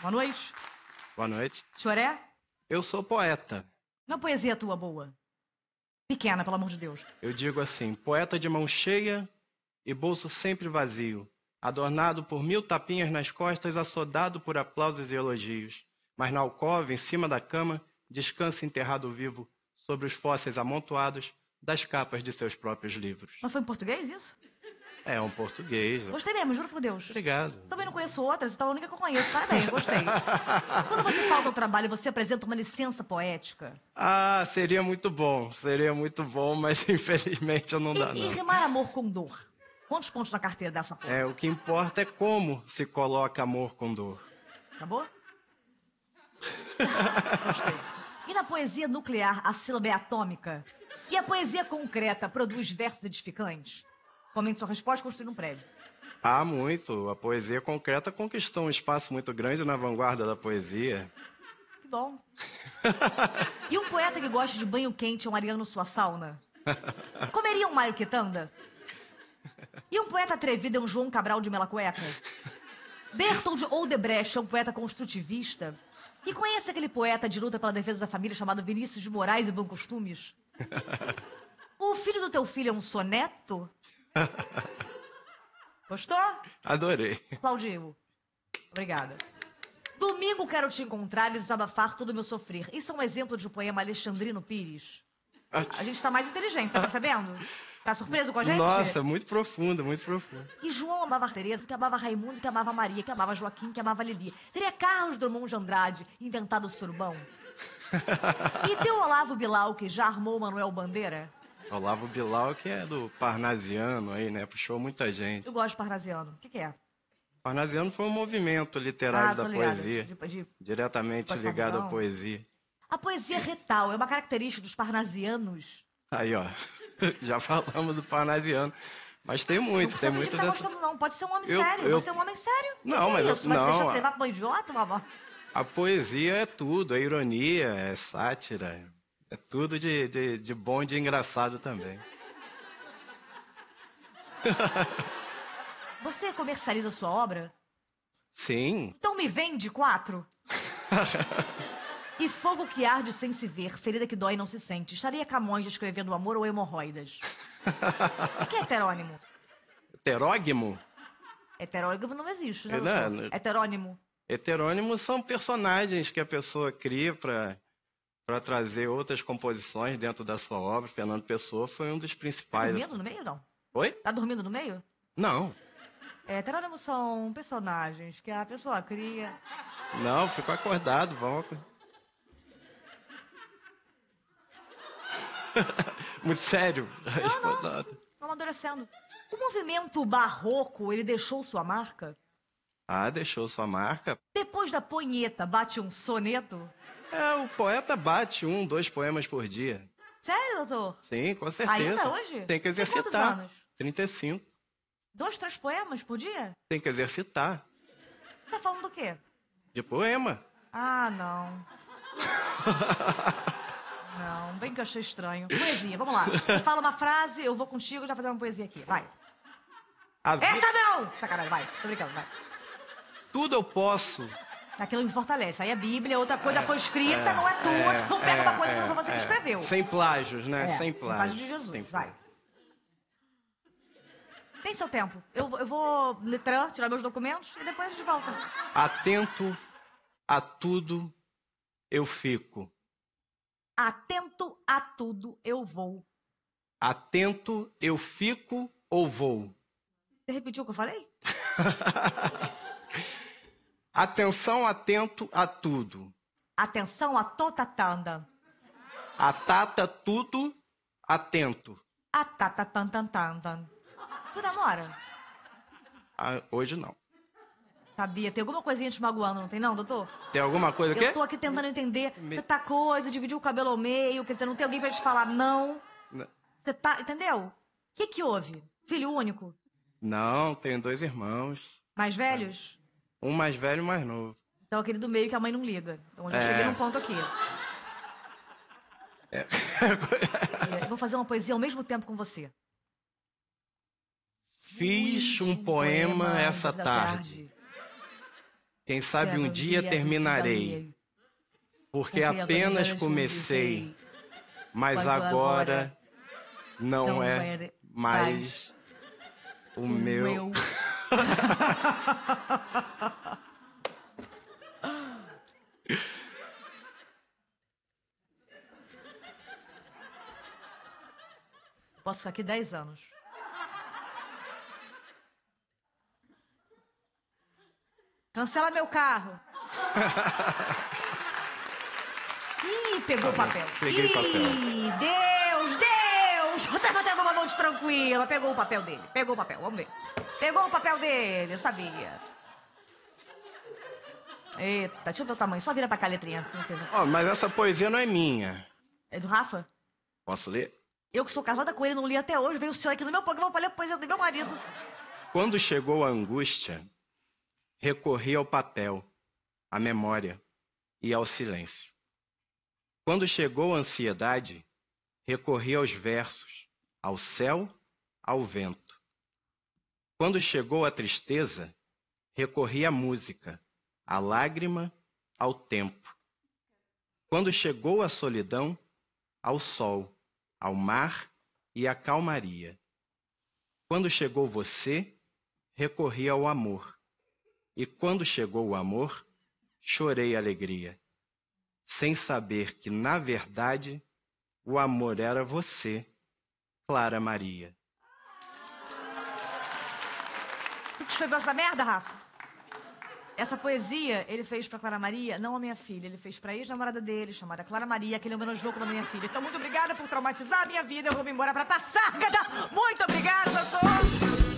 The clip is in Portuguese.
Boa noite. Boa noite. O senhor é? Eu sou poeta. Uma poesia tua boa. Pequena, pelo amor de Deus. Eu digo assim, poeta de mão cheia e bolso sempre vazio, adornado por 1000 tapinhas nas costas, açodado por aplausos e elogios. Mas na alcova, em cima da cama, descansa enterrado vivo sobre os fósseis amontoados das capas de seus próprios livros. Mas foi em português isso? É um português. Gostei mesmo, juro por Deus. Obrigado. Também não conheço outras, então é a única que eu conheço. Parabéns, gostei. Quando você falta ao trabalho, você apresenta uma licença poética? Ah, seria muito bom, mas infelizmente eu não dá, não. E rimar amor com dor? Quantos pontos na carteira dessa porra? É, o que importa é como se coloca amor com dor. Acabou? Gostei. E na poesia nuclear, a sílaba é atômica? E a poesia concreta produz versos edificantes? Comente sua resposta, construir um prédio. Ah, muito. A poesia concreta conquistou um espaço muito grande na vanguarda da poesia. Que bom. E um poeta que gosta de banho quente é um Ariano Suassuna? Comeria um Mário Quintana? E um poeta atrevido é um João Cabral de Melo Neto? Bertold Odebrecht é um poeta construtivista? E conhece aquele poeta de luta pela defesa da família chamado Vinícius de Moraes e bons costumes? O filho do teu filho é um soneto? Gostou? Adorei. Aplaudiu. Obrigada. Domingo quero te encontrar e desabafar todo o meu sofrer. Isso é um exemplo de um poema Alexandrino Pires. A gente tá mais inteligente, tá percebendo? Tá surpreso com a gente? Nossa, muito profundo, muito profundo. E João amava a Tereza, que amava Raimundo, que amava Maria, que amava Joaquim, que amava Lili. Teria Carlos Drummond de Andrade inventado o surubão? E teu Olavo Bilal, que já armou Manuel Bandeira? Olavo Bilal, que é do Parnasiano aí, né? Puxou muita gente. Eu gosto de Parnasiano. O que é? Parnasiano foi um movimento literário da poesia, diretamente ligado à poesia. A poesia retal é uma característica dos parnasianos? Aí, ó, já falamos do parnasiano, mas tem muito, tem muito... Não tá gostando, não. Pode ser um homem sério. Você é um homem sério? Não, mas... Isso? Mas deixa você levar pra um idiota, mamãe? A poesia é tudo, é ironia, é sátira... É tudo de bom e de engraçado também. Você comercializa sua obra? Sim. Então me vende 4. E fogo que arde sem se ver, ferida que dói e não se sente. Estaria Camões descrevendo amor ou hemorroidas? O que é heterônimo? Heterógimo? Heterógimo não existe, né? Não. Heterônimo. Heterônimo são personagens que a pessoa cria para trazer outras composições dentro da sua obra. Fernando Pessoa foi um dos principais. Tá dormindo no meio, não? Oi? Tá dormindo no meio? Não. Heterônimo são personagens que a pessoa cria... Não, ficou acordado, vamos... Muito sério. Não, amadurecendo. O movimento barroco, ele deixou sua marca? Ah, deixou sua marca. Depois da punheta, bate um soneto? É, o poeta bate 1, 2 poemas por dia. Sério, doutor? Sim, com certeza. Ainda hoje? Tem que exercitar. Tem quantos anos? 35. 2, 3 poemas por dia? Tem que exercitar. Você tá falando do quê? De poema. Ah, não. Não, bem que eu achei estranho. Poesia, vamos lá. Fala uma frase, eu vou contigo, já fazer uma poesia aqui. Vai. Essa não! Sacanagem, vai. Tô brincando, vai. Tudo eu posso... Aquilo me fortalece. Aí a Bíblia, outra coisa foi escrita, não é tua. Você não pega uma coisa que não foi você que escreveu. Sem plágios, né? Sem plágios. Sem plágio de Jesus. Sem plágio. Vai. Tem seu tempo. Eu vou letrar, tirar meus documentos e depois a gente volta. Atento a tudo eu fico. Atento a tudo eu vou. Atento eu fico ou vou? Você repetiu o que eu falei? Atenção, atento a tudo. Atenção a tota tanda. Atata tudo, atento. Atata tantantandan. Tu namora? Ah, hoje não. Sabia, tem alguma coisinha te magoando, não tem não, doutor? Tem alguma coisa que... Eu tô aqui tentando entender. Você tá coisa, dividiu o cabelo ao meio, que você não tem alguém pra te falar não. Você tá, entendeu? O que houve? Filho único? Não, tenho 2 irmãos. Mais velhos? Um mais velho e um mais novo. Então aquele do meio que a mãe não liga. Então eu já cheguei num ponto aqui. Eu vou fazer uma poesia ao mesmo tempo com você. Fiz um poema essa tarde. Quem sabe um dia terminarei, porque apenas comecei, mas agora não é mais o meu... Posso ficar aqui 10 anos. Cancela meu carro. Ih, pegou o papel. Peguei o papel. Ih, Deus! Tá tendo uma noite tranquila. Pegou o papel dele. Pegou o papel, vamos ver. Pegou o papel dele, eu sabia. Eita, deixa eu ver o tamanho. Só vira pra cá a letrinha. Ó, mas essa poesia não é minha. É do Rafa? Posso ler? Eu que sou casada com ele, não li até hoje, veio o senhor aqui no meu programa para ler a poesia do meu marido. Quando chegou a angústia, recorri ao papel, à memória e ao silêncio. Quando chegou a ansiedade, recorri aos versos, ao céu, ao vento. Quando chegou a tristeza, recorri à música, à lágrima, ao tempo. Quando chegou a solidão, ao sol, ao mar e à calmaria. Quando chegou você, recorri ao amor. E quando chegou o amor, chorei alegria, sem saber que, na verdade, o amor era você, Clara Maria. Tu que escreveu essa merda, Rafa? Essa poesia ele fez pra Clara Maria, não a minha filha. Ele fez pra ex-namorada dele, chamada Clara Maria, que ele é o menos louco da minha filha. Então, muito obrigada por traumatizar a minha vida. Eu vou me embora pra Passargada. Muito obrigada, doutor!